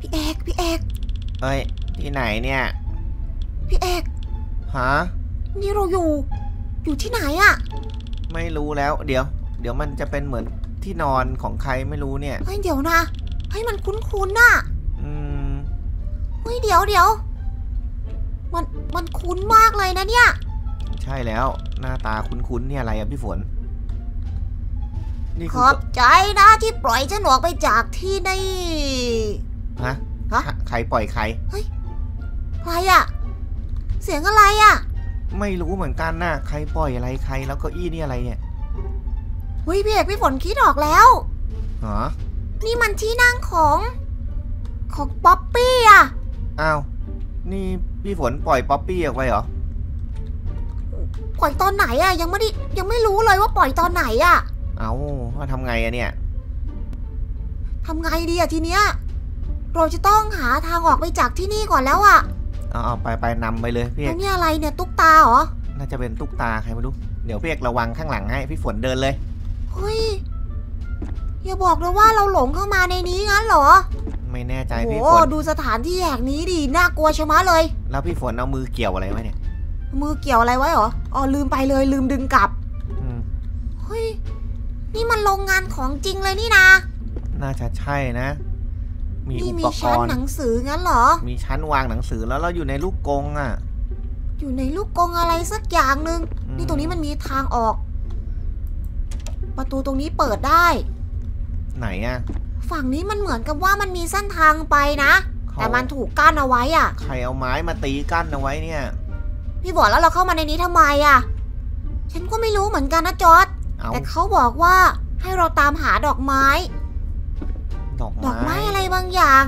พี่เอกเอ้ยที่ไหนเนี่ยพี่เอกฮะนี่เราอยู่ที่ไหนอะไม่รู้แล้วเดี๋ยวมันจะเป็นเหมือนที่นอนของใครไม่รู้เนี่ยเฮ้ยเดี๋ยวนะให้มันคุ้นๆน่ะเฮ้ยเดี๋ยวมันคุ้นมากเลยนะเนี่ยใช่แล้วหน้าตาคุ้นๆเนี่ยอะไรอะพี่ฝนขอบใจนะที่ปล่อยฉันออกไปจากที่นี่ฮะใครปล่อยใครเฮ้ยใครอะเสียงอะไรอะไม่รู้เหมือนกันนะใครปล่อยอะไรใครแล้วก็อี้นี่อะไรเนี่ยเฮ้ยพี่เอกพี่ฝนคิดออกแล้วฮะนี่มันที่นั่งของป๊อปปี้อะอ้าวนี่พี่ฝนปล่อยป๊อปปี้ออกไปเหรอปล่อยตอนไหนอะยังไม่รู้เลยว่าปล่อยตอนไหนอะเอาว่าทำไงอะเนี่ยทำไงดีอะทีเนี้ยเราจะต้องหาทางออกไปจากที่นี่ก่อนแล้วอะเอาไปนำไปเลยพี่เอกนี่อะไรเนี่ยตุ๊กตาเหรอน่าจะเป็นตุ๊กตาใครไม่รู้เดี๋ยวพี่เอกระวังข้างหลังให้พี่ฝนเดินเลยเฮ้ยอย่าบอกนะว่าเราหลงเข้ามาในนี้งั้นเหรอไม่แน่ใจพี่ฝนโอ้ดูสถานที่แห่งนี้ดิน่ากลัวชะมัดเลยแล้วพี่ฝนเอามือเกี่ยวอะไรไว้เนี่ยมือเกี่ยวอะไรไว้เหรออ๋อลืมไปเลยลืมดึงกลับเฮ้ยนี่มันโรงงานของจริงเลยนี่นะน่าจะใช่นะมีอุปกรณ์มีชั้นหนังสืองั้นเหรอมีชั้นวางหนังสือแล้วเราอยู่ในลูกกรงอ่ะอยู่ในลูกกรงอะไรสักอย่างหนึ่งนี่ตรงนี้มันมีทางออกประตูตรงนี้เปิดได้ไหนอะฝั่งนี้มันเหมือนกับว่ามันมีเส้นทางไปนะแต่มันถูกกั้นเอาไว้อ่ะใครเอาไม้มาตีกั้นเอาไว้เนี่ยพี่บอกแล้วเราเข้ามาในนี้ทำไมอ่ะฉันก็ไม่รู้เหมือนกันนะจอร์จแต่เขาบอกว่าให้เราตามหาดอกไม้อะไรบางอย่าง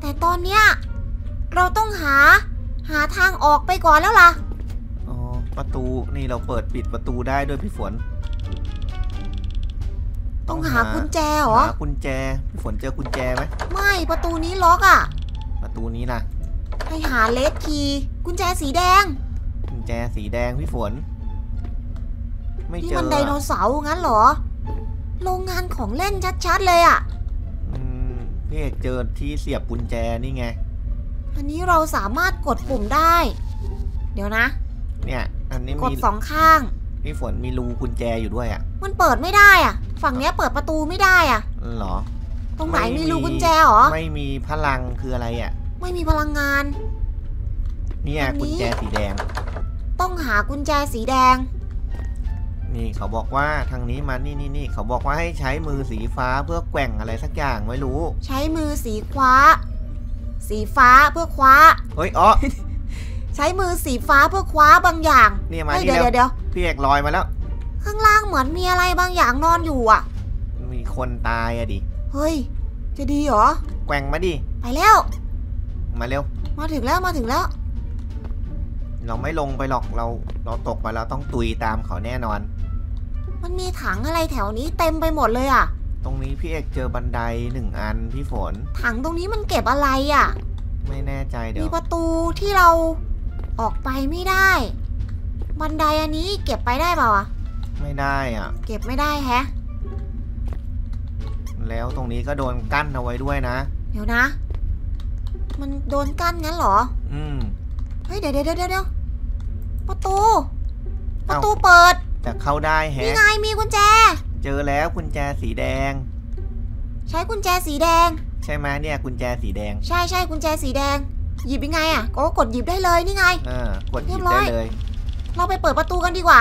แต่ตอนเนี้ยเราต้องหาทางออกไปก่อนแล้วล่ะอ๋อประตูนี่เราเปิดปิดประตูได้ด้วยพี่ฝนต้องหากุญแจเหรอหากุญแจพี่ฝนเจอกุญแจไหมไม่ประตูนี้ล็อกอ่ะประตูนี้ล่ะให้หาเลสคีย์กุญแจสีแดงกุญแจสีแดงพี่ฝนไม่เจอนี่มันไดโนเสาร์งั้นเหรอโรงงานของเล่นชัดๆเลยอ่ะพี่เอกเจอที่เสียบกุญแจนี่ไงอันนี้เราสามารถกดปุ่มได้เดี๋ยวนะเนี่ยอันนี้กดสองข้างพี่ฝนมีรูกุญแจอยู่ด้วยอ่ะมันเปิดไม่ได้อ่ะฝั่งเนี้ยเปิดประตูไม่ได้อ่ะหรอตรงไหนมีรูกุญแจหรอไม่มีพลังคืออะไรอ่ะไม่มีพลังงานเนี่ยกุญแจสีแดงต้องหากุญแจสีแดงนี่เขาบอกว่าทางนี้มานี่เขาบอกว่าให้ใช้มือสีฟ้าเพื่อแกว่งอะไรสักอย่างไม่รู้ใช้มือสีฟ้าเพื่อคว้าเฮ้ยอ๋อใช้มือสีฟ้าเพื่อคว้าบางอย่างนี่มาเดี๋ยวพี่เอกลอยมาแล้วข้างล่างเหมือนมีอะไรบางอย่างนอนอยู่อ่ะมีคนตายอะดิเฮ้ยจะดีเหรอแกว่งมาดิไปแล้วมาเร็วมาถึงแล้วเราไม่ลงไปหรอกเราตกไปเราต้องตุยตามเขาแน่นอนมันมีถังอะไรแถวนี้เต็มไปหมดเลยอ่ะตรงนี้พี่เอกเจอบันไดหนึ่งอันพี่ฝนถังตรงนี้มันเก็บอะไรอ่ะไม่แน่ใจเดี๋ยวมีประตูที่เราออกไปไม่ได้บันไดอันนี้เก็บไปได้เปล่าอ่ะไม่ได้อ่ะเก็บไม่ได้แฮะแล้วตรงนี้ก็โดนกั้นเอาไว้ด้วยนะเดี๋ยวนะมันโดนกั้นงั้นเหรอเฮ้ยเดี๋ยวประตูเปิดแต่เข้าได้แฮะนี่ไงมีกุญแจเจอแล้วกุญแจสีแดงใช้กุญแจสีแดงใช่ไหมเนี่ยกุญแจสีแดงใช่กุญแจสีแดงหยิบยังไงอ่ะก็กดหยิบได้เลยนี่ไงกดหยิบได้เลยเราไปเปิดประตูกันดีกว่า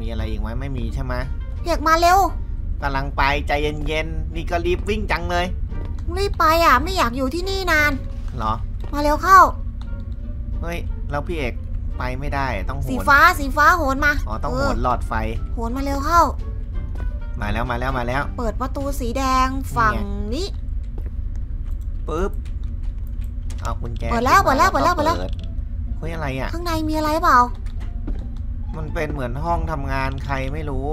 มีอะไรอีกไหมไม่มีใช่ไหมเรียกมาเร็วกำลังไปใจเย็นๆนี่ก็รีบวิ่งจังเลยรีบไปอ่ะไม่อยากอยู่ที่นี่นานเหรอมาเร็วเข้าเฮ้ยแล้วพี่เอกไปไม่ได้ต้องโหนสีฟ้าโหนมาอ๋อต้องโหนหลอดไฟโหนมาเร็วเข้ามาแล้วเปิดประตูสีแดงฝั่งนี้ปึ๊บเอากุญแจเปิดแล้วเฮ้ยอะไรอ่ะข้างในมีอะไรเปล่ามันเป็นเหมือนห้องทำงานใครไม่รู้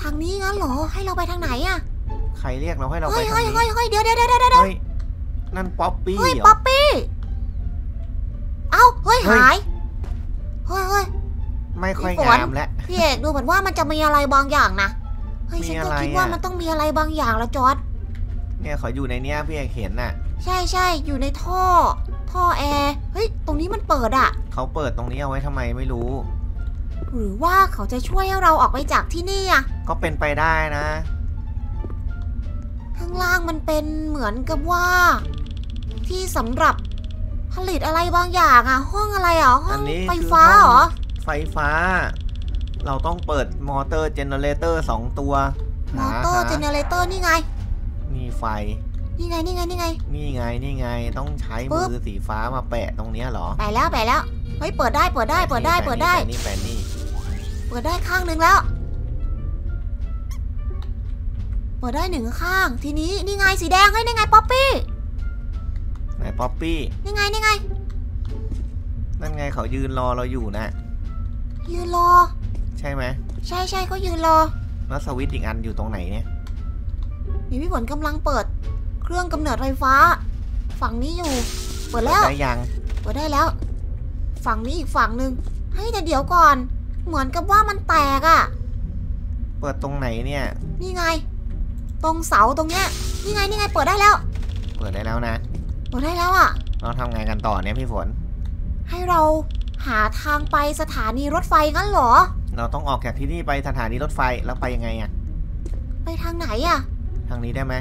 ทางนี้งั้นเหรอให้เราไปทางไหนอ่ะใครเรียกเราให้เราไปทางนี้เฮ้ยเดี๋ยวนั่นป๊อปปี้เหรอเฮ้ยป๊อปปี้เอ้าเฮ้ยหายเฮ้ยไม่ค่อยงามแล้วพี่เอกดูเหมือนว่ามันจะมีอะไรบางอย่างนะเฮ้ยฉันก็คิดว่ามันต้องมีอะไรบางอย่างละจอร์จ เนี่ยเขาอยู่ในเนี้ยพี่เอกเห็นน่ะใช่ใช่อยู่ในท่อแอร์เฮ้ยตรงนี้มันเปิดอ่ะเขาเปิดตรงนี้เอาไว้ทำไมไม่รู้หรือว่าเขาจะช่วยให้เราออกไปจากที่นี่อ่ะก็เป็นไปได้นะข้างล่างมันเป็นเหมือนกับว่าที่สำหรับผลิตอะไรบางอย่างอ่ะห้องอะไรอ่ะห้องไฟฟ้าเหรอไฟฟ้าเราต้องเปิดมอเตอร์เจเนเรเตอร์2ตัวมอเตอร์เจเนเรเตอร์นี่ไงมีไฟนี่ไงต้องใช้มือสีฟ้ามาแปะตรงเนี้ยหรอแปะแล้วเฮ้ยเปิดได้เปิดได้ข้างนึงแล้วเปิดได้หนึ่งข้างทีนี้นี่ไงสีแดงเฮ้ยนี่ไงป๊อปปี้นี่ไงนั่นไงเขายืนรอเราอยู่นะยืนรอใช่ไหมใช่เขายืนรอแล้วสวิตช์อีกอันอยู่ตรงไหนเนี่ยมีพี่ฝนกำลังเปิดเครื่องกำเนิดไฟฟ้าฝั่งนี้อยู่เปิดแล้วเปิดได้แล้วฝั่งนี้อีกฝั่งหนึ่งเฮ้ยแต่เดี๋ยวก่อนเหมือนกับว่ามันแตกอ่ะเปิดตรงไหนเนี่ยนี่ไงตรงเสาตรงเนี้ยนี่ไงเปิดได้แล้วนะเปิดได้แล้วอ่ะเราทำไงกันต่อเนี่ยพี่ฝนให้เราหาทางไปสถานีรถไฟงั้นเหรอเราต้องออกจากที่นี่ไปสถานีรถไฟแล้วไปยังไงอ่ะไปทางไหนอ่ะทางนี้ได้ไหม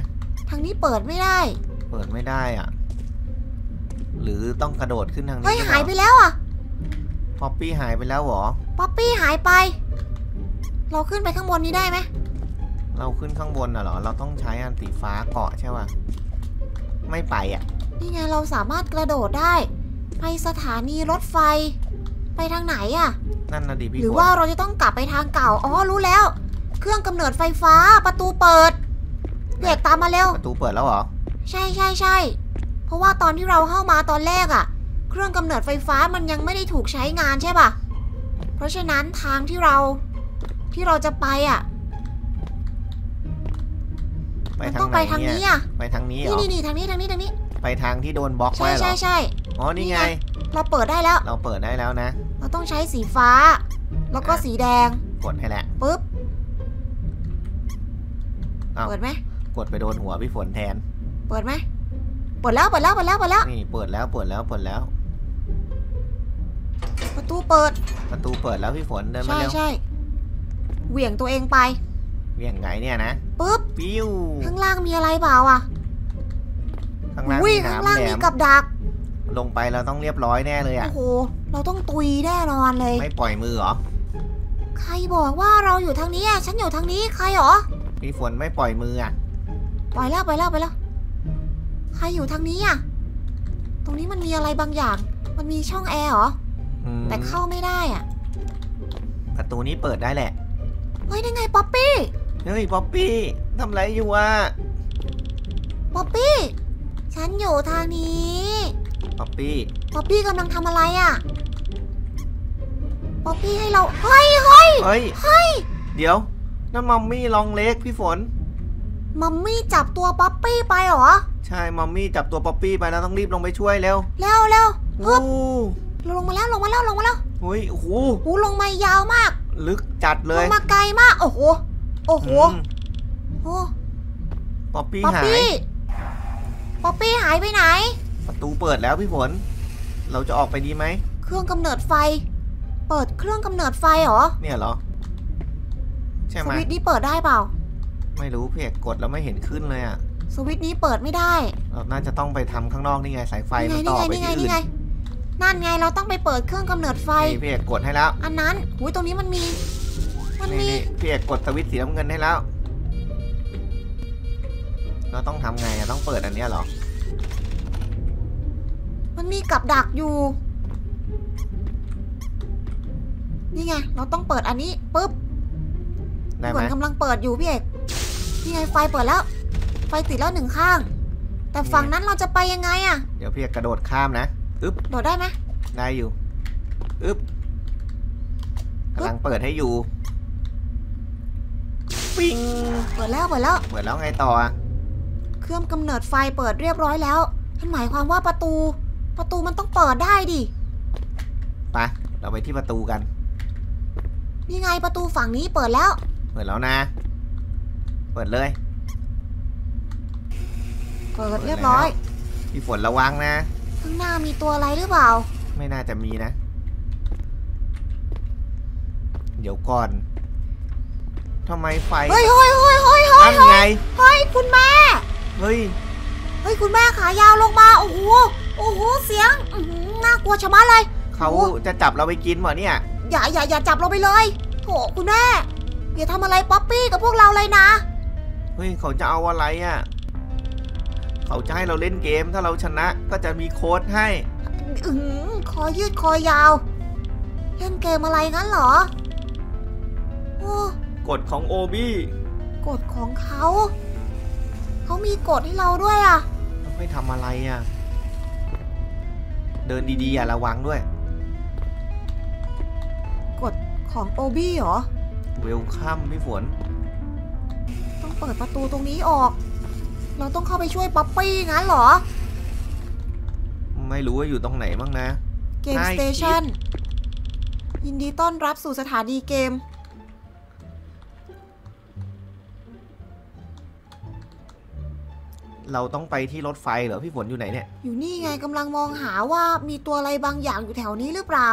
ทางนี้เปิดไม่ได้อ่ะหรือต้องกระโดดขึ้นทางนี้เฮ้ยหายไปแล้วอ่ะป๊อปปี้หายไปแล้วหรอป๊อปปี้หายไปเราขึ้นไปข้างบนนี้ได้ไหมเราขึ้นข้างบนน่ะเหรอเราต้องใช้อันสีฟ้าเกาะใช่ป่ะไม่ไปอ่ะนี่ไงเราสามารถกระโดดได้ไปสถานีรถไฟไปทางไหนอ่ะนั่นนะดิพี่หรือว่าเราจะต้องกลับไปทางเก่าอ๋อรู้แล้วเครื่องกำเนิดไฟฟ้าประตูเปิดเด็กตามมาเร็วประตูเปิดแล้วเหรอใช่เพราะว่าตอนที่เราเข้ามาตอนแรกอ่ะเครื่องกำเนิดไฟฟ้ามันยังไม่ได้ถูกใช้งานใช่ป่ะเพราะฉะนั้นทางที่เราจะไปอ่ะมันต้องไปทางนี้อ่ะไปทางนี้นี่ทางนี้ไปทางที่โดนบล็อกไว้หรอใช่อ๋อนี่ไงเราเปิดได้แล้วนะเราต้องใช้สีฟ้าแล้วก็สีแดงกดให้แหละปึ๊บเปิดไหมกดไปโดนหัวพี่ฝนแทนเปิดไหมเปิดแล้วนี่เปิดแล้วประตูเปิดแล้วพี่ฝนเดินมาแล้วใช่เหวี่ยงตัวเองไปเหวี่ยงไงเนี่ยนะปึ๊บปิ้วข้างล่างมีอะไรเปล่าอ่ะข้างล่างมีกับดักลงไปเราต้องเรียบร้อยแน่เลยอ่ะโอ้โหเราต้องตุยแน่นอนเลยไม่ปล่อยมือหรอใครบอกว่าเราอยู่ทางนี้อ่ะฉันอยู่ทางนี้ใครหรอพี่ฝนไม่ปล่อยมืออ่ะปล่อยแล้วใครอยู่ทางนี้อ่ะตรงนี้มันมีอะไรบางอย่างมันมีช่องแอร์หรอแต่เข้าไม่ได้อ่ะประตูนี้เปิดได้แหละเฮ้ยได้ไงป๊อปปี้ทำไรอยู่อ่ะป๊อปปี้ฉันอยู่ทางนี้ป๊อปปี้กำลังทำอะไรอ่ะป๊อปปี้ให้เราเฮ้ยเดี๋ยวนั่นมัมมี่ลองเล็กพี่ฝนมัมมี่จับตัวป๊อปปี้ไปเหรอใช่มัมมี่จับตัวป๊อปปี้ไปแล้วต้องรีบลงไปช่วยเร็วปึ๊บลงมาแล้วเฮ้ยโอ้โหลงมายาวมากลึกจัดเลยลงมาไกลมากโอ้โหป๊อปปี้หายไปไหนประตูเปิดแล้วพี่ฝนเราจะออกไปดีไหมเครื่องกำเนิดไฟเปิดเครื่องกำเนิดไฟเหรอเนี่ยเหรอสวิตช์นี้เปิดได้เปล่าไม่รู้เพียกกดแล้วไม่เห็นขึ้นเลยอ่ะสวิตช์นี้เปิดไม่ได้เราน่าจะต้องไปทำข้างนอกนี่ไงสายไฟมันต่อไปที่อื่นนั่นไงเราต้องไปเปิดเครื่องกำเนิดไฟเพียกกดให้แล้วอันนั้นอุ้ยตรงนี้มันมีเพียกกดสวิตช์สีน้ำเงินให้แล้วเราต้องทำไงต้องเปิดอันนี้เหรอมันมีกับดักอยู่นี่ไงเราต้องเปิดอันนี้ปึ๊บเหมือนกำลังเปิดอยู่พี่เอกนี่ไงไฟเปิดแล้วไฟติดแล้วหนึ่งข้างแต่ฝั่งนั้นเราจะไปยังไงอ่ะเดี๋ยวพี่เอกกระโดดข้ามนะอึ๊บโดดได้ไหมได้อยู่อึ๊บกำลังเปิดให้อยู่ปิ้งเปิดแล้วไงต่อเครื่องกำเนิดไฟเปิดเรียบร้อยแล้วนั่นหมายความว่าประตูมันต้องเปิดได้ดิไปเราไปที่ประตูกันนี่ไงประตูฝั่งนี้เปิดแล้วนะเปิดเลย เปิดเรียบร้อยพี่ฝนระวังนะข้างหน้ามีตัวอะไรหรือเปล่าไม่น่าจะมีนะเดี๋ยวก่อนทำไมไฟเฮ้ยนั่นไงเฮ้ยคุณแม่เฮ้ยคุณแม่ขายาวลงมาโอ้โหเสียงน่ากลัวชะมัดเลยเขาจะจับเราไปกินเหรอเนี่ยอย่าจับเราไปเลยโอ้คุณแม่อย่าทำอะไรป๊อปปี้กับพวกเราเลยนะเฮ้ยเขาจะเอาอะไรอ่ะเขาจะให้เราเล่นเกมถ้าเราชนะก็จะมีโค้ดให้คอยืดคอยาวเล่นเกมอะไรงั้นเหรอโอ้กฎของโอบี้กฎของเขามีกฎให้เราด้วยอ่ะไม่ทำอะไรอ่ะเดินดีๆอ่ะระวังด้วยกฎของโอบี้เหรอเวลคัมพี่ฝนต้องเปิดประตูตรงนี้ออกเราต้องเข้าไปช่วยป๊อปปี้งั้นเหรอไม่รู้ว่าอยู่ตรงไหนบ้างนะเกมสเตชันยินดีต้อนรับสู่สถานีเกมเราต้องไปที่รถไฟเหรอพี่ฝนอยู่ไหนเนี่ยอยู่นี่ไงกำลังมองหาว่ามีตัวอะไรบางอย่างอยู่แถวนี้หรือเปล่า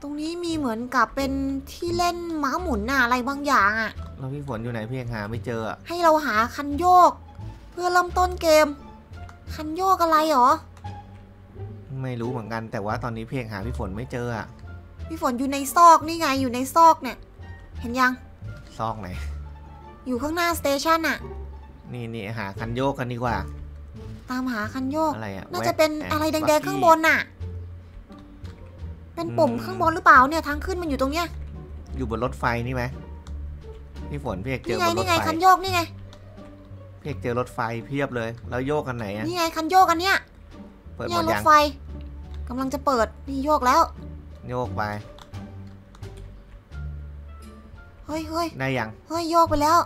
ตรงนี้มีเหมือนกับเป็นที่เล่นม้าหมุนอะไรบางอย่างอะเราพี่ฝนอยู่ไหนพี่ยังหาไม่เจอให้เราหาคันโยกเพื่อเริ่มต้นเกมคันโยกอะไรหรอไม่รู้เหมือนกันแต่ว่าตอนนี้พี่ยังหาพี่ฝนไม่เจออะพี่ฝนอยู่ในซอกนี่ไงอยู่ในซอกเนี่ยเห็นยังซอกไหนอยู่ข้างหน้าสเตชันอะนี่หาคันโยกกันดีกว่าตามหาคันโยกอะไรอะน่าจะเป็นอะไรแดงๆข้างบนอะเป็นปุ่มข้างบนหรือเปล่าเนี่ยทางขึ้นมันอยู่ตรงเนี้ยอยู่บนรถไฟนี่ไหมพี่ฝนพี่เอกเจอบนรถไฟนี่ไงคันโยกนี่ไงพี่เอกเจอรถไฟเพียบเลยแล้วโยกกันไหนอะนี่ไงคันโยกกันเนี่ยเปิดรถไฟกำลังจะเปิดนี่โยกแล้วโยกไปเฮ้ยได้ยังเฮ้ยโยกไปแล้ว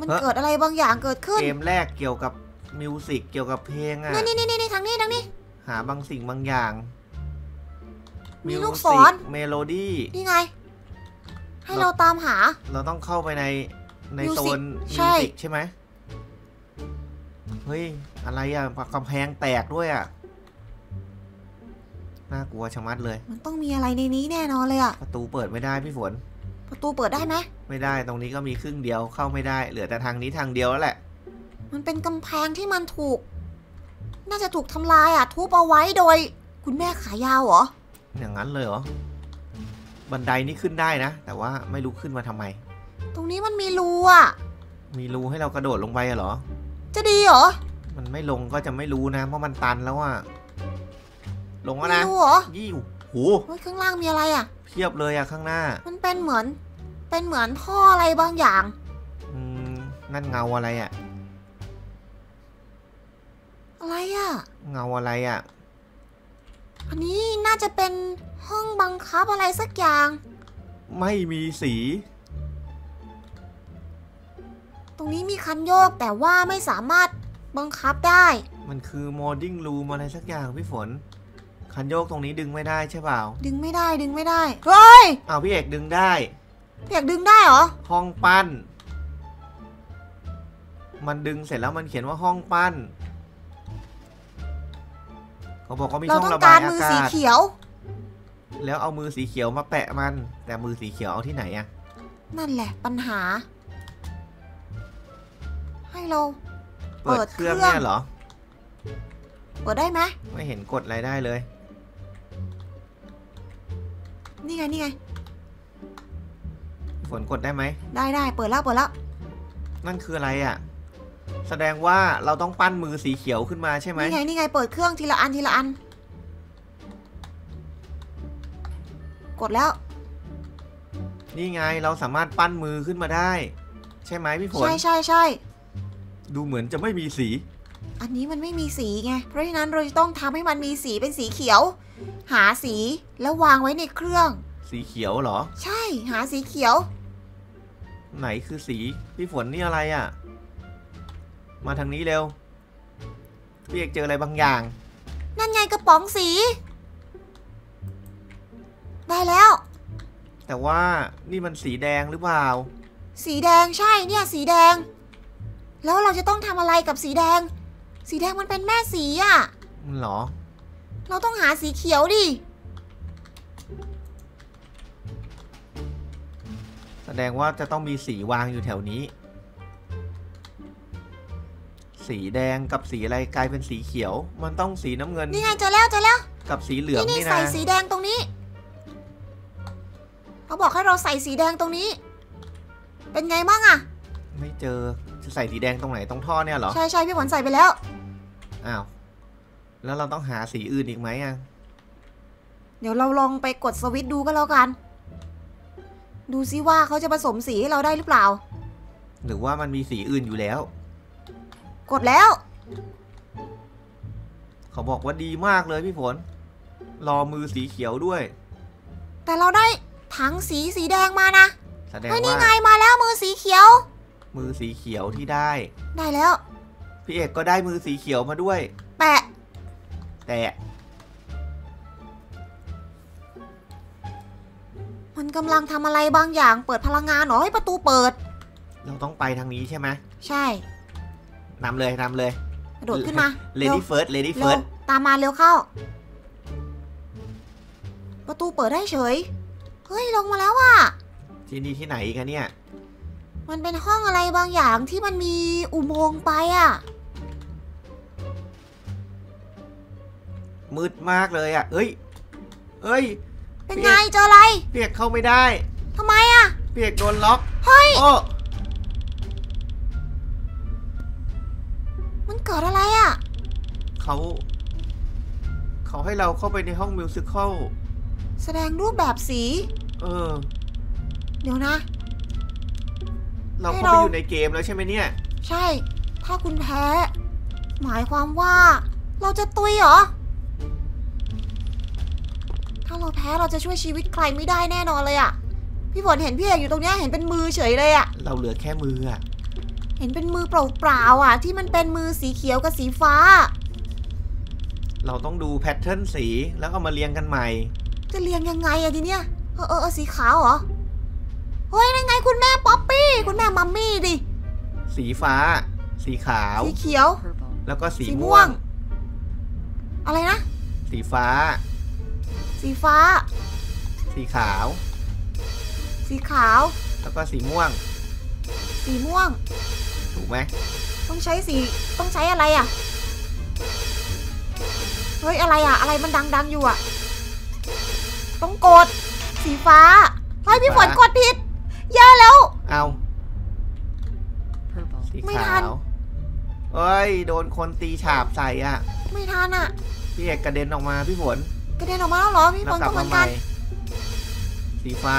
มันเกิดอะไรบางอย่างเกิดขึ้นเกมแรกเกี่ยวกับมิวสิกเกี่ยวกับเพลงอะนี่ทางนี้หาบางสิ่งบางอย่างมีลูกศรเมโลดี้นี่ไงให้เราตามหาเราต้องเข้าไปในโซนมิวสิกใช่ไหมเฮ้ยอะไรอะกำแพงแตกด้วยอะน่ากลัวชะมัดเลยมันต้องมีอะไรในนี้แน่นอนเลยอะประตูเปิดไม่ได้พี่ฝนประตูเปิดได้ไหมไม่ได้ตรงนี้ก็มีครึ่งเดียวเข้าไม่ได้เหลือแต่ทางนี้ทางเดียวแล้วแหละมันเป็นกำแพงที่มันถูกน่าจะถูกทำลายอะทุบเอาไว้โดยคุณแม่ขายาวเหรออย่างนั้นเลยเหรอบันไดนี่ขึ้นได้นะแต่ว่าไม่รู้ขึ้นมาทำไมตรงนี้มันมีรูอะมีรูให้เรากระโดดลงไปเหรอจะดีเหรอมันไม่ลงก็จะไม่รู้นะเพราะมันตันแล้วอะลงแล้วนะยี่โหข้างล่างมีอะไรอ่ะเพียบเลยอ่ะข้างหน้ามันเป็นเหมือนท่ออะไรบางอย่างนั่นเงาอะไรอ่ะเงาอะไรอ่ะอันนี้น่าจะเป็นห้องบังคับอะไรสักอย่างไม่มีสีตรงนี้มีคันโยกแต่ว่าไม่สามารถบังคับได้มันคือโมดดิ้งรูมอะไรสักอย่างพี่ฝนคันโยกตรงนี้ดึงไม่ได้ใช่เปล่าดึงไม่ได้เฮ้ยเอาพี่เอกดึงได้พี่เอกดึงได้เหรอห้องปั้นมันดึงเสร็จแล้วมันเขียนว่าห้องปั้นเขาบอกเขามีช่องระบายอากาศเราต้องการมือสีเขียวแล้วเอามือสีเขียวมาแปะมันแต่มือสีเขียวเอาที่ไหนอะนั่นแหละปัญหาให้เราเปิดเครื่องแน่เหรอเปิดได้ไหมไม่เห็นกดอะไรได้เลยนี่ไงฝนกดได้ไหมได้เปิดแล้วนั่นคืออะไรอ่ะแสดงว่าเราต้องปั้นมือสีเขียวขึ้นมาใช่ไหมนี่ไงเปิดเครื่องทีละอันกดแล้วนี่ไงเราสามารถปั้นมือขึ้นมาได้ใช่ไหมพี่ฝนใช่ดูเหมือนจะไม่มีสีอันนี้มันไม่มีสีไงเพราะฉะนั้นเราจะต้องทำให้มันมีสีเป็นสีเขียวหาสีแล้ววางไว้ในเครื่องสีเขียวเหรอใช่หาสีเขียวไหนคือสีพี่ฝนนี่อะไรอ่ะมาทางนี้เร็วพี่เอกเจออะไรบางอย่างนั่นไงกระป๋องสีได้แล้ว แต่ว่านี่มันสีแดงหรือเปล่าสีแดงใช่เนี่ยสีแดงแล้วเราจะต้องทำอะไรกับสีแดงสีแดงมันเป็นแม่สีอ่ะมันหรอเราต้องหาสีเขียวดิแสดงว่าจะต้องมีสีวางอยู่แถวนี้สีแดงกับสีอะไรกลายเป็นสีเขียวมันต้องสีน้ำเงินนี่ไงเจอแล้วกับสีเหลืองนี่นะใส่สีแดงตรงนี้เขาบอกให้เราใส่สีแดงตรงนี้เป็นไงบ้างอะไม่เจอจะใส่สีแดงตรงไหนตรงท่อเนี่ยหรอใช่พี่ขวัญใส่ไปแล้วอ้าวแล้วเราต้องหาสีอื่นอีกไหมอะเดี๋ยวเราลองไปกดสวิตช์ดูก็แล้วกันดูซิว่าเขาจะผสมสีให้เราได้หรือเปล่าหรือว่ามันมีสีอื่นอยู่แล้วกดแล้วเขาบอกว่าดีมากเลยพี่ฝนรอมือสีเขียวด้วยแต่เราได้ถังสีแดงมานะแสดงว่านี่ไงมาแล้วมือสีเขียวมือสีเขียวที่ได้แล้วพี่เอกก็ได้มือสีเขียวมาด้วยแปะมันกำลังทำอะไรบางอย่างเปิดพลังงานหรอให้ประตูเปิดเราต้องไปทางนี้ใช่ไหมใช่นำเลยกระโดดขึ้นมาLady Firstตามมาเร็วเข้าประตูเปิดได้เฉยเฮ้ยลงมาแล้วว่ะที่นี่ที่ไหนกันเนี่ยมันเป็นห้องอะไรบางอย่างที่มันมีอุโมงค์ไปอ่ะมืดมากเลยอ่ะเฮ้ยเป็นไงเจออะไรเปียกเข้าไม่ได้ทำไมอ่ะเปียกโดนล็อกเฮ้ยมันเกิดอะไรอ่ะเขาให้เราเข้าไปในห้องมิวสิคอลแสดงรูปแบบสีเดี๋ยวนะเราเข้าไปอยู่ในเกมแล้วใช่ไหมเนี่ยใช่ถ้าคุณแพ้หมายความว่าเราจะตุยเหรอถ้าเราแพ้เราจะช่วยชีวิตใครไม่ได้แน่นอนเลยอ่ะพี่ฝนเห็นพี่เอกอยู่ตรงนี้เห็นเป็นมือเฉยเลยอ่ะเราเหลือแค่มืออ่ะเห็นเป็นมือเปล่าๆอ่ะที่มันเป็นมือสีเขียวกับสีฟ้าเราต้องดูแพทเทิร์นสีแล้วเอามาเรียงกันใหม่จะเรียงยังไงอะทีเนี้ยสีขาวเหรอเฮ้ยนั่นไงคุณแม่ป๊อปปี้คุณแม่มัมมี่ดิสีฟ้าสีขาวสีเขียวแล้วก็สีม่วงอะไรนะสีฟ้าสีขาวแล้วก็สีม่วงถูกไหมต้องใช้อะไรอะเฮ้ยอะไรอะอะไรมันดังๆอยู่อะต้องกดสีฟ้าเฮ้ยพี่ฝนกดผิดแย่แล้วเอาไม่ทันเอ้ยโดนคนตีฉาบใส่อ่ะไม่ทันอ่ะพี่เอกกระเด็นออกมาพี่ฝนกระเด็นออกมาแล้วเหรอพี่ฝนก็เหมือนกันสีฟ้า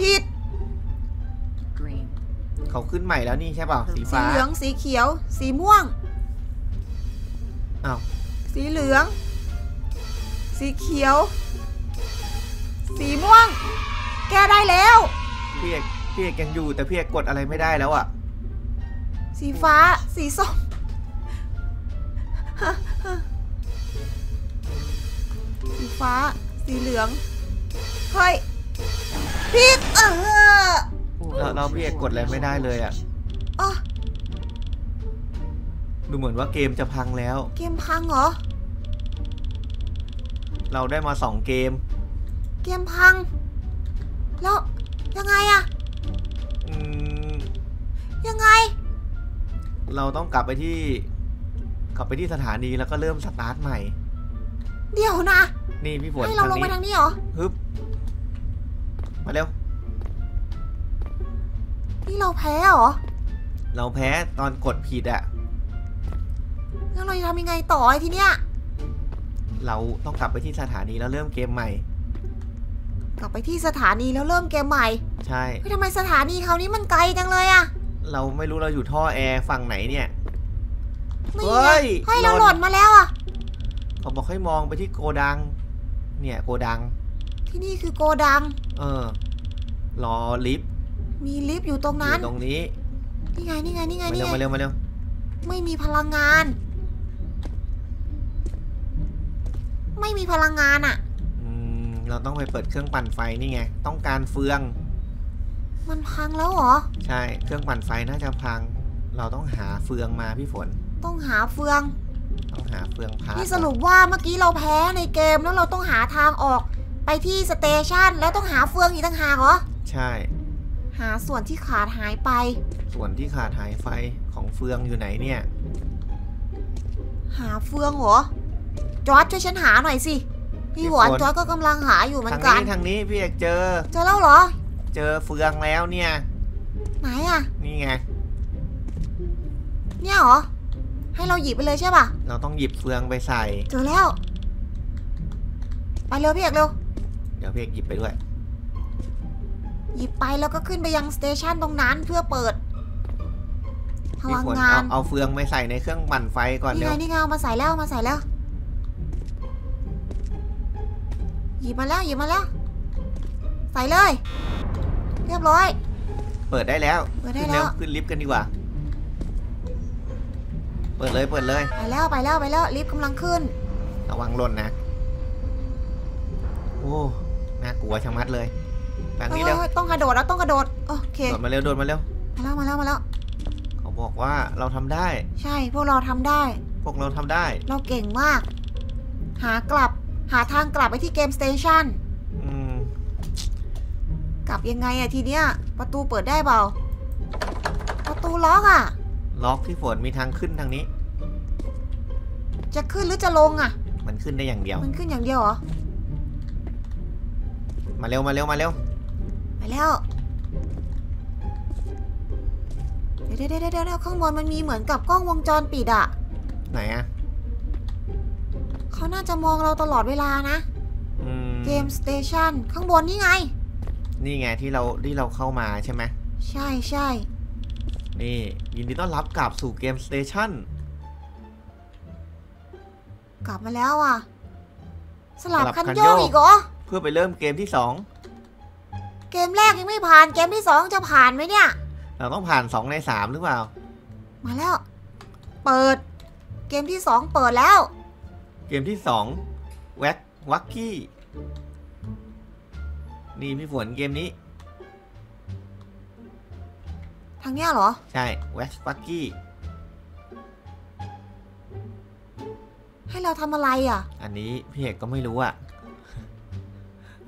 ผิดเขาขึ้นใหม่แล้วนี่ใช่ป่าวสีฟ้าสีเหลืองสีเขียวสีม่วงอ้าวสีเหลืองสีเขียวสีม่วงแกได้แล้วพี่เอกยังอยู่แต่พี่เอกกดอะไรไม่ได้แล้วอ่ะสีฟ้าสีส้มสีฟ้าสีเหลืองเฮ้ยพี่เราพี่เอกกดอะไรไม่ได้เลยอ่ะดูเหมือนว่าเกมจะพังแล้วเกมพังเหรอเราได้มา2เกมพังแล้วยังไงอะยังไงเราต้องกลับไปที่สถานีแล้วก็เริ่มสตาร์ทใหม่เดี๋ยวนะนี่พี่ฝนให้เราลงไปทางนี้เหรอฮึบมาเร็วนี่เราแพ้เหรอเราแพ้ตอนกดผิดอะแล้วเราจะทำยังไงต่อไอ้ทีเนี้ยเราต้องกลับไปที่สถานีแล้วเริ่มเกมใหม่ใช่ทำไมสถานีคราวนี้มันไกลจังเลยอะเราไม่รู้เราอยู่ท่อแอร์ฝั่งไหนเนี่ยเฮ้ยเราหล่นมาแล้วอะเขาบอกให้มองไปที่โกดังเนี่ยโกดังที่นี่คือโกดังรอลิฟต์มีลิฟต์อยู่ตรงนั้นตรงนี้นี่ไงมาเร็วไม่มีพลังงานอะ เราต้องไปเปิดเครื่องปั่นไฟนี่ไงต้องการเฟืองมันพังแล้วเหรอใช่เครื่องปั่นไฟน่าจะพังเราต้องหาเฟืองมาพี่ฝนต้องหาเฟืองพาที่สรุปว่าเมื่อกี้เราแพ้ในเกมแล้วเราต้องหาทางออกไปที่สเตชันแล้วต้องหาเฟืองอีกต่างหากเหรอใช่หาส่วนที่ขาดหายไปส่วนที่ขาดหายไปของเฟืองอยู่ไหนเนี่ยหาเฟืองเหรอจอร์จช่วยฉันหาหน่อยสิพี่หวานจอร์จก็กำลังหาอยู่เหมือนกันทางนี้พี่เอกเจอแล้วเหรอเจอเฟืองแล้วเนี่ยไหนอ่ะนี่ไงเนี่ยเหรอให้เราหยิบไปเลยใช่ป่ะเราต้องหยิบเฟืองไปใส่เจอแล้วไปเร็วพี่เอกเร็วเดี๋ยวพี่เอกหยิบไปด้วยหยิบไปแล้วก็ขึ้นไปยังสเตชันตรงนั้นเพื่อเปิดพลังงานเอาเฟืองไปใส่ในเครื่องปั่นไฟก่อนเร็วนี่ไงเอามาใส่แล้วหยิบมาแล้วใส่เลยเรียบร้อยเปิดได้แล้วขึ้นลิฟต์กันดีกว่าเปิดเลยไปแล้วลิฟต์กำลังขึ้นระวังหล่นนะโอ้น่ากลัวชะมัดเลยแบบนี้แล้วต้องกระโดดแล้วโอเคโดดมาเร็วมาแล้วเขาบอกว่าเราทำได้ใช่พวกเราทำได้เราเก่งมากหาทางกลับไปที่เกมสเตชันกลับยังไงอะทีเนี้ยประตูเปิดได้เปล่าประตูล็อกอะล็อกพี่ฝนมีทางขึ้นทางนี้จะขึ้นหรือจะลงอะมันขึ้นได้อย่างเดียวเหรอมาเร็วไปแล้วเดี๋ยวข้างบนมันมีเหมือนกับกล้องวงจรปิดอะไหนอะเขาน่าจะมองเราตลอดเวลานะเกมสเตชันข้างบนนี่ไงที่เราเข้ามาใช่ไหมใช่นี่ยินดีต้อนรับกลับสู่เกมสเตชันกลับมาแล้วอ่ะสลับคันโยกอีกเหรอเพื่อไปเริ่มเกมที่2เกมแรกยังไม่ผ่านเกมที่2จะผ่านไหมเนี่ยเราต้องผ่าน2ใน3หรือเปล่ามาแล้วเปิดเกมที่2เปิดแล้วเกมที่2วักกี้นี่พี่ฝนเกมนี้ทางเนี้ยเหรอใช่วักกี้ให้เราทำอะไรอ่ะอันนี้พี่เอกก็ไม่รู้อ่ะ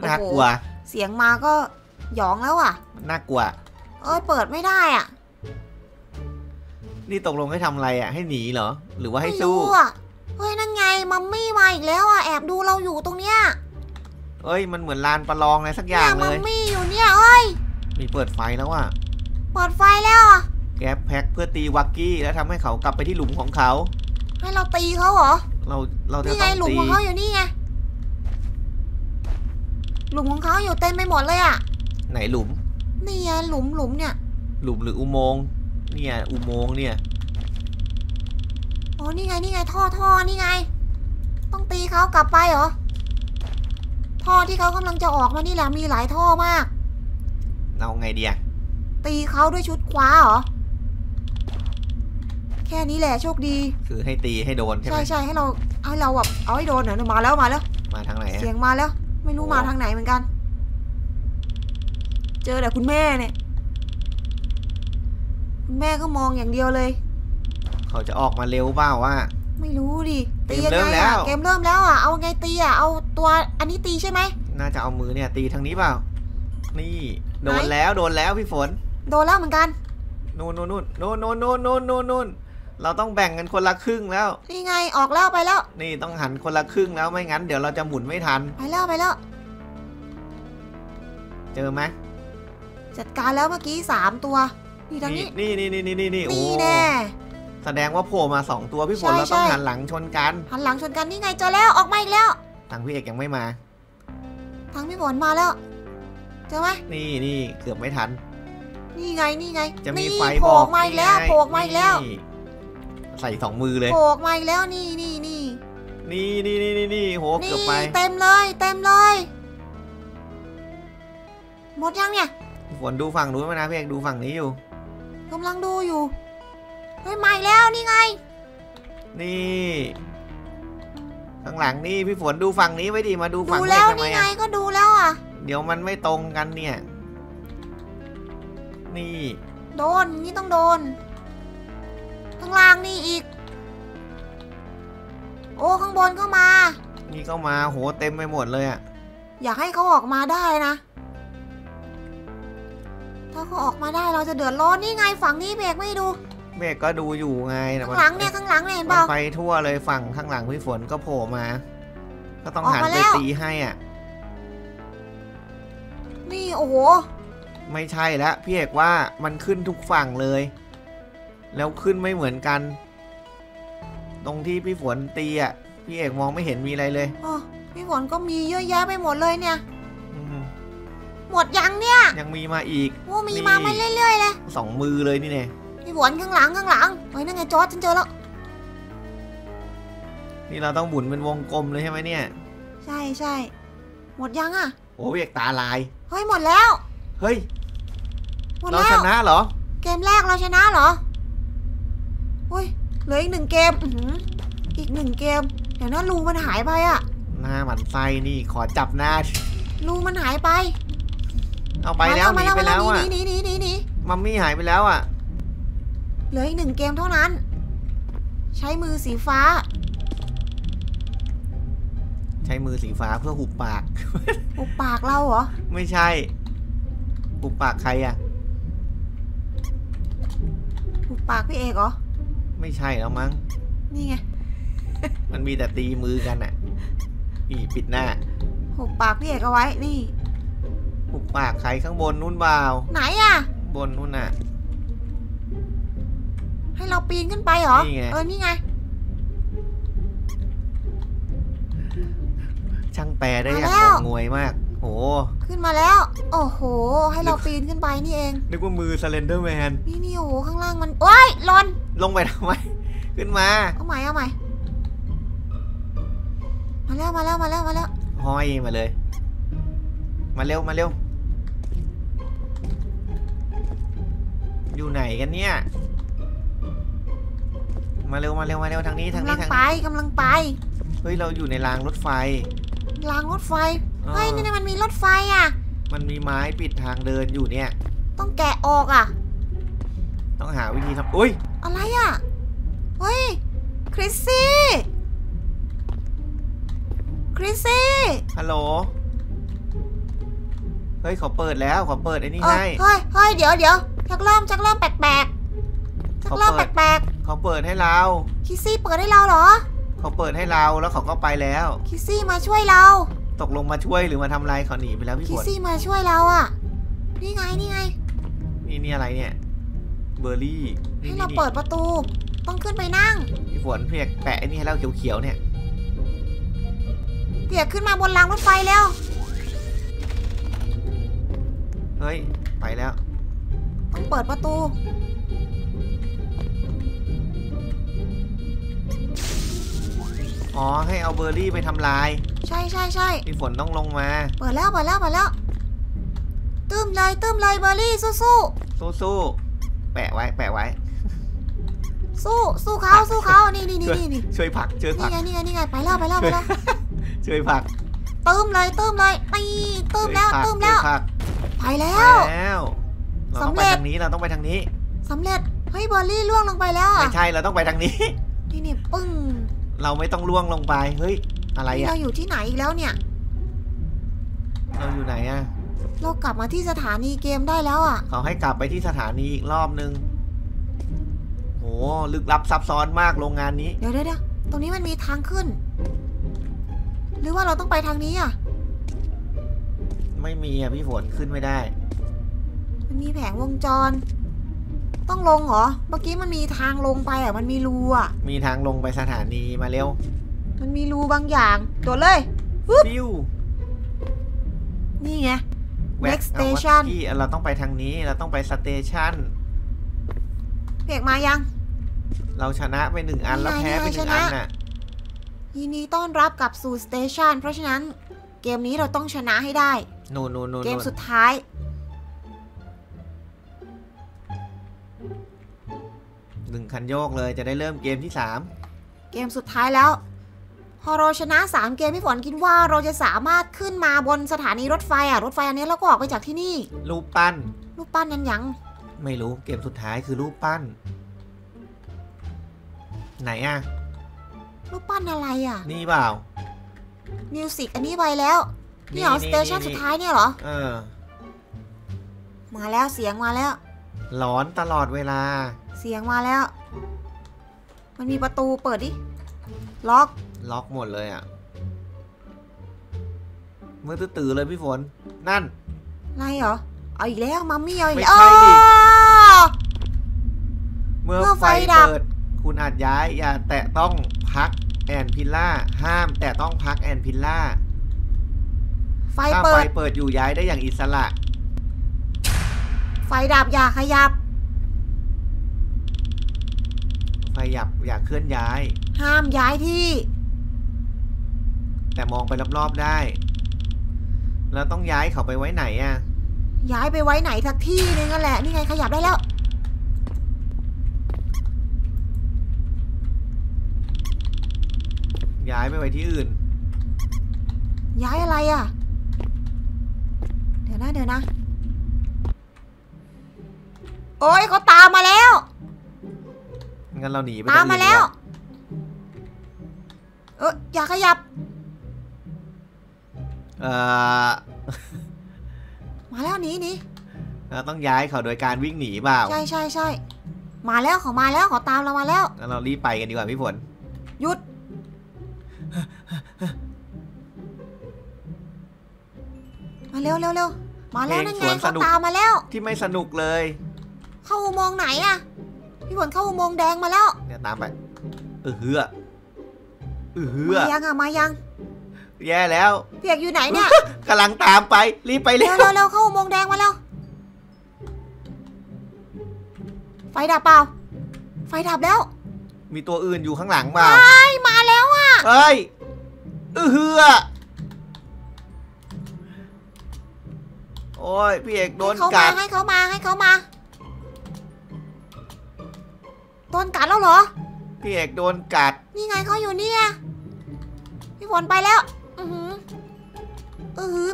น่ากลัวเสียงมาก็หยองแล้วอ่ะน่ากลัวเปิดไม่ได้อ่ะนี่ตกลงให้ทำอะไรอ่ะให้หนีเหรอหรือว่าให้สู้เฮ้ยนั่นไงมัมมี่มาอีกแล้วอ่ะแอบดูเราอยู่ตรงเนี้ยเอ้ยมันเหมือนลานประลองอะไรสักอย่างเลยมัมมี่อยู่เนี่ยเอ้ยมีเปิดไฟแล้วอ่ะเปิดไฟแล้วอ่ะแก๊ปแพ็กเพื่อตีวักกี้แล้วทำให้เขากลับไปที่หลุมของเขาให้เราตีเขาเหรอเราจะต้องตีนี่ไงหลุมของเขาอยู่นี่ไงหลุมของเขาอยู่เต็มไปหมดเลยอ่ะไหนหลุมนี่ไงหลุมเนี่ยหลุมหรืออุโมงค์เนี่ยอุโมงค์เนี่ยอ๋อนี่ไงท่อนี่ไงต้องตีเขากลับไปเหรอท่อที่เขากำลังจะออกมานี่แหละมีหลายท่อมากเราไงเดียตีเขาด้วยชุดคว้าเหรอแค่นี้แหละโชคดีคือให้ตีให้โดนใช่ไหมใช่ให้เราแบบเอาให้โดนนะมาแล้วมาทางไหนเสียงมาแล้วไม่รู้มาทางไหนเหมือนกันเจอแต่คุณแม่เนี่ยคุณแม่ก็มองอย่างเดียวเลยเขาจะออกมาเร็วเปล่าว่าไม่รู้ดิตียังไงอะเกมเริ่มแล้วอ่ะเอาไงตีอ่ะเอาตัวอันนี้ตีใช่ไหมน่าจะเอามือเนี่ยตีทางนี้เปล่านี่โดนแล้วพี่ฝนโดนแล้วเหมือนกันนู่นเราต้องแบ่งกันคนละครึ่งแล้วนี่ไงออกแล้วไปแล้วนี่ต้องหันคนละครึ่งแล้วไม่งั้นเดี๋ยวเราจะหมุนไม่ทันไปแล้วเจอไหมจัดการแล้วเมื่อกี้3ตัวนี่ทางนี้นี่โอ้แน่แสดงว่าโผล่มา2ตัวพี่ฝนเราต้องหันหลังชนกันนี่ไงเจอแล้วออกมาอีกแล้วทางพี่เอกยังไม่มาทางพี่ฝนมาแล้วเจอไหมนี่เกือบไม่ทันนี่ไงจะมีไฟโผล่มาอีกแล้วใส่2มือเลยโผล่มาอีกแล้วนี่โหเกือบไปเต็มเลยหมดยังเนี่ยฝนดูฝั่งนู้นมานะพี่เอกดูฝั่งนี้อยู่กำลังดูอยู่เฮ้ยมาอีกแล้วนี่ไงนี่ ข้างหลังนี่พี่ฝนดูฝั่งนี้ไว้ดิมาดูฝั่งนี้ทำไมอ่ะดูแล้วนี่ไงก็ดูแล้วอ่ะเดี๋ยวมันไม่ตรงกันเนี่ยนี่โดนนี่ต้องโดนข้างล่างนี่อีกโอ้ข้างบนก็มานี่ก็มาโหเต็มไปหมดเลยอ่ะอยากให้เขาออกมาได้นะถ้าเขาออกมาได้เราจะเดือดร้อนนี่ไงฝั่งนี้เบรกไม่ดูเบรกก็ดูอยู่ไงข้างหลังเนี่ยข้างหลังเนี่ยเห็นเปล่าไปทั่วเลยฝั่งข้างหลังพี่ฝนก็โผล่มาก็ต้องหันไปตีให้อ่ะนี่โอ้โหไม่ใช่แล้วพี่เอกว่ามันขึ้นทุกฝั่งเลยแล้วขึ้นไม่เหมือนกันตรงที่พี่ฝนตีอ่ะพี่เอกมองไม่เห็นมีอะไรเลยอ๋อพี่ฝนก็มีเยอะแยะไปหมดเลยเนี่ยหมดยังเนี่ยยังมีมาอีกโอ้มีมาไม่เรื่อยๆเลยสองมือเลยนี่เนี่ยพี่ฝนข้างหลังข้างหลังเฮ้ยนั่นไงจอร์จฉันเจอแล้วนี่เราต้องหมุนเป็นวงกลมเลยใช่ไหมเนี่ยใช่ใช่หมดยังอ่ะโอ้พี่เอกตาลายเฮ้ยหมดแล้วเฮ้ยเราชนะเหรอเกมแรกเราชนะเหรออุ้ยเหลืออีกหนึ่งเกมอีกหนึ่งเกมเดี๋ยวนะรูมันหายไปอ่ะหน้าหมันไส้นี่ขอจับหน้ารูมันหายไปเอาไปแล้วหนีไปแล้วอ่ะนี่มัมมี่หายไปแล้วอ่ะเหลืออีกหนึ่งเกมเท่านั้นใช้มือสีฟ้าใช้มือสีฟ้าเพื่อหุบปากหุบปากเราเหรอไม่ใช่หุบปากใครอ่ะหุบปากพี่เอกเหรอไม่ใช่แล้วมั้งนี่ไงมันมีแต่ตีมือกันอ่ะนี่ปิดหน้าหุบปากพี่เอกเอาไว้นี่หุบปากใครข้างบนนู้นบ่าวไหนอ่ะบนนู้นอ่ะให้เราปีนขึ้นไปเหรอเออนี่ไงช่างแปลได้อย่างงวยมากโอ้ขึ้นมาแล้วโอ้โหให้เราปีนขึ้นไปนี่เองนึกว่ามือ Slenderman นี่โอ้โหข้างล่างมันโอ้ยลนลงไปทำไมขึ้นมาเอาใหม่เอาใหม่มาแล้วห้อยมาเลยมาเร็วอยู่ไหนกันเนี่ยมาเร็วทางนี้กำลังไปเฮ้ยเราอยู่ในรางรถไฟเฮ้ยนี่มันมีรถไฟอ่ะมันมีไม้ปิดทางเดินอยู่เนี่ยต้องแกะออกอ่ะต้องหาวิธีทำอุ้ยอะไรอ่ะเฮ้ยคริสซี่ฮัลโหลเฮ้ยขอเปิดไอ้นี่ให้เฮ้ยเดี๋ยวชักเริ่มแปลกเขาเปิดให้เราคิซี่เปิดให้เราเหรอเขาเปิดให้เราแล้วเขาก็ไปแล้วคิซี่มาช่วยเราตกลงมาช่วยหรือมาทำลายเขาหนีไปแล้วพี่ฝนคิซี่มาช่วยเราอ่ะนี่ไงนี่อะไรเนี่ยเบอร์รี่ให้เราเปิดประตูต้องขึ้นไปนั่งพี่ฝนเพียกแปะไอ้นี่ให้เราเขียวๆเนี่ยเพียกขึ้นมาบนรางรถไฟแล้วเฮ้ยไปแล้วต้องเปิดประตูอ๋อให้เอาเบอร์รี่ไปทำลายใช่พี่ฝนต้องลงมาเปิดแล้วตื้มเลยเบอร์รี่สู้แปะไว้สู้เขานี่ช่วยผักนี่ไงไปแล้วช่วยผักตื้มเลยตื้มแล้วไปแล้วเราต้องไปทางนี้สำเร็จเฮ้ยเบอร์รี่ล่วงลงไปแล้วไม่ใช่เราต้องไปทางนี้นี่ปึ้งเราไม่ต้องล่วงลงไปเฮ้ยอะไรอะเราอยู่ที่ไหนอีกแล้วเนี่ยเราอยู่ไหนอะเรากลับมาที่สถานีเกมได้แล้วอะเขาให้กลับไปที่สถานีอีกรอบนึงโหลึกลับซับซ้อนมากโรงงานนี้เดี๋ยวตรงนี้มันมีทางขึ้นหรือว่าเราต้องไปทางนี้อะไม่มีอะพี่ฝนขึ้นไม่ได้มันมีแผงวงจรต้องลงเหรอเมื่อกี้มันมีทางลงไปอ่ะมันมีรูอ่ะมีทางลงไปสถานีมาเร็วมันมีรูบางอย่างโดดเลยฟิวนี่ไง next station เราต้องไปทางนี้เราต้องไปสเตชันเพียกมายังเราชนะไปหนึ่งอันแล้วแพ้ไปหนึ่งอันน่ะยินดีต้อนรับกลับสู่สเตชันเพราะฉะนั้นเกมนี้เราต้องชนะให้ได้โน่เกมสุดท้าย1คันโยกเลยจะได้เริ่มเกมที่3เกมสุดท้ายแล้ว พอเราชนะ3เกมพี่ฝนคิดว่าเราจะสามารถขึ้นมาบนสถานีรถไฟรถไฟอันนี้แล้วก็ออกไปจากที่นี่รูปปั้นนั้นยังไม่รู้เกมสุดท้ายคือรูปปั้นไหนอะรูปปั้นอะไรอะนี่เปล่ามิวสิกอันนี้ไปแล้วนี่เหรอสเตชันสุดท้ายเนี่ยเหรอมาแล้วเสียงมาแล้วหลอนตลอดเวลาเสียงมาแล้วมันมีประตูเปิดดิล็อกหมดเลยอ่ะมือตื่นเลยพี่ฝนนั่นอะไรเหรอเอาอีกแล้วมัมมี่เอาอีกแล้วเมื่อไฟดับคุณอาจย้ายอย่าแตะต้องพักแอนพิลล่าห้ามแตะต้องพักแอนพิลล่าถ้าไฟเปิดอยู่ย้ายได้อย่างอิสระไฟดับอย่าขยับไฟดับอย่าเคลื่อนย้ายห้ามย้ายที่แต่มองไปรอบๆได้แล้วต้องย้ายเขาไปไว้ไหนอะย้ายไปไว้ไหนสักที่นึงนั่นแหละนี่ไงขยับได้แล้วย้ายไปไว้ที่อื่นย้ายอะไรอะเดี๋ยวนะโอ้ยเขาตามมาแล้วงั้นเราหนีไปตามมาแล้วอย่าขยับมาแล้วหนีเราต้องย้ายเขาโดยการวิ่งหนีเปล่าใช่มาแล้วเขาตามเรามาแล้วงั้นเรารีบไปกันดีกว่าพี่ฝนหยุดมาเร็วมาแล้วนั่นไงเขาตามมาแล้วที่ไม่สนุกเลยเข้าอุโมงค์ไหนอะพี่ฝนเข้าอุโมงค์แดงมาแล้วเนี่ยตามไปมายังอะแย่แล้วเปียกอยู่ไหนเนี่ยกำลังตามไปรีบไปเร็วเข้าอุโมงค์แดงมาแล้วไฟดับเปล่าไฟดับแล้วมีตัวอื่นอยู่ข้างหลังเปล่ามาแล้วอะเฮ้ยโอ้ยพี่เอกโดนกัดให้เขามาโดนกัดแล้วเหรอพี่เอกโดนกัดนี่ไงเขาอยู่เนี่ยพี่ฝนไปแล้ว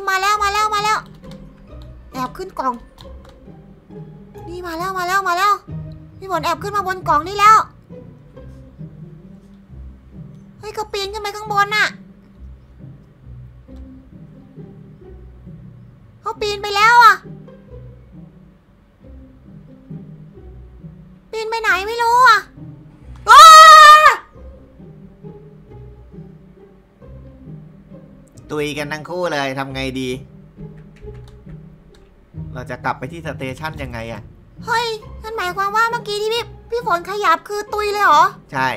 มาแล้วแอบขึ้นกล่องนี่มาแล้วพี่ฝนแอบขึ้นมาบนกล่องนี่แล้วเฮ้ยเขาปีนขึ้นไปข้างบนน่ะเขาปีนไปแล้วอ่ะปีนไปไหนไม่รู้อ่ะตุยกันทั้งคู่เลยทำไงดีเราจะกลับไปที่สเตชันยังไงอ่ะเฮ้ยนั่นหมายความว่าเมื่อกี้ที่พี่ฝนขยับคือตุยเลยเหรอใช่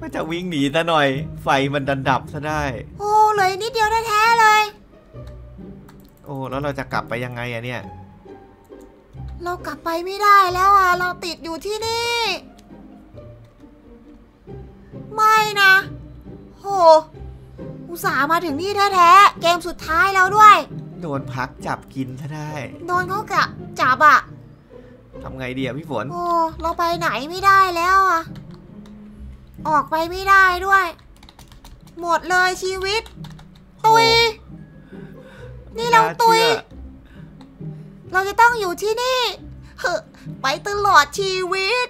มันจะวิ่งหนีซะหน่อยไฟมันดันดับซะได้โอ้เลยนิดเดียวแท้ๆเลยโอ้แล้วเราจะกลับไปยังไงอ่ะเนี่ยเรากลับไปไม่ได้แล้วอ่ะเราติดอยู่ที่นี่ไม่นะโหอุตส่าห์มาถึงนี่แท้ๆเกมสุดท้ายแล้วด้วยโดนพักจับกินซะได้โดนเขากับจับอะทำไงดีอะพี่ฝนโอ้เราไปไหนไม่ได้แล้วอะออกไปไม่ได้ด้วยหมดเลยชีวิตตุยนี่เราตุยเราจะต้องอยู่ที่นี่ไปตลอดชีวิต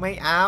ไม่เอา